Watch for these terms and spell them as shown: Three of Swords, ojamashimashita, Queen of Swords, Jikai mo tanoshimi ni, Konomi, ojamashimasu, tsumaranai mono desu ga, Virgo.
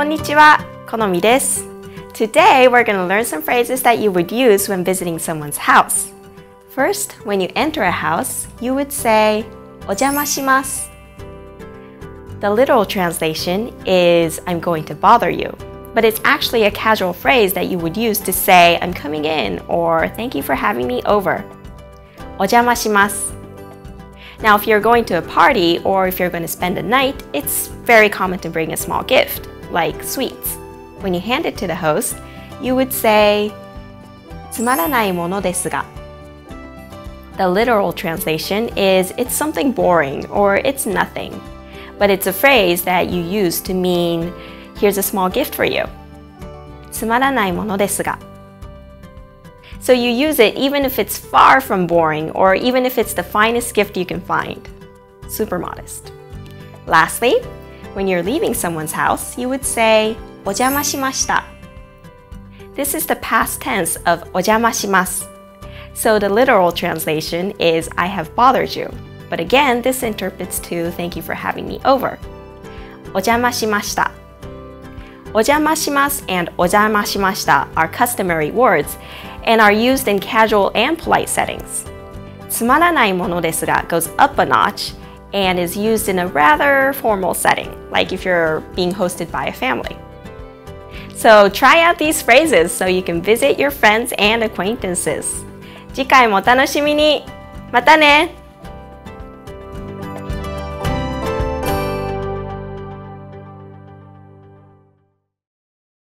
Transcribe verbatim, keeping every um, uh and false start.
Konnichiwa, Konomi desu. Today we're going to learn some phrases that you would use when visiting someone's house. First, when you enter a house, you would say ojamashimasu. The literal translation is I'm going to bother you, but it's actually a casual phrase that you would use to say I'm coming in or thank you for having me over. Ojamashimasu. Now, if you're going to a party or if you're going to spend a night, it's very common to bring a small gift, like sweets. When you hand it to the host, you would say tsumaranai mono desu ga. The literal translation is it's something boring or it's nothing, but it's a phrase that you use to mean here's a small gift for you. Tsumaranai mono desu ga. So you use it even if it's far from boring or even if it's the finest gift you can find. Super modest. Lastly, when you're leaving someone's house, you would say ojamashimashita. This is the past tense of ojamashimasu. So the literal translation is I have bothered you. But again, this interprets to thank you for having me over. Ojamashimashita. Ojamashimasu and ojamashimashita are customary words and are used in casual and polite settings. Tsumaranai mono desu ga goes up a notch and is used in a rather formal setting, like if you're being hosted by a family. So try out these phrases so you can visit your friends and acquaintances. Jikai mo tanashimi ni! Mata ne!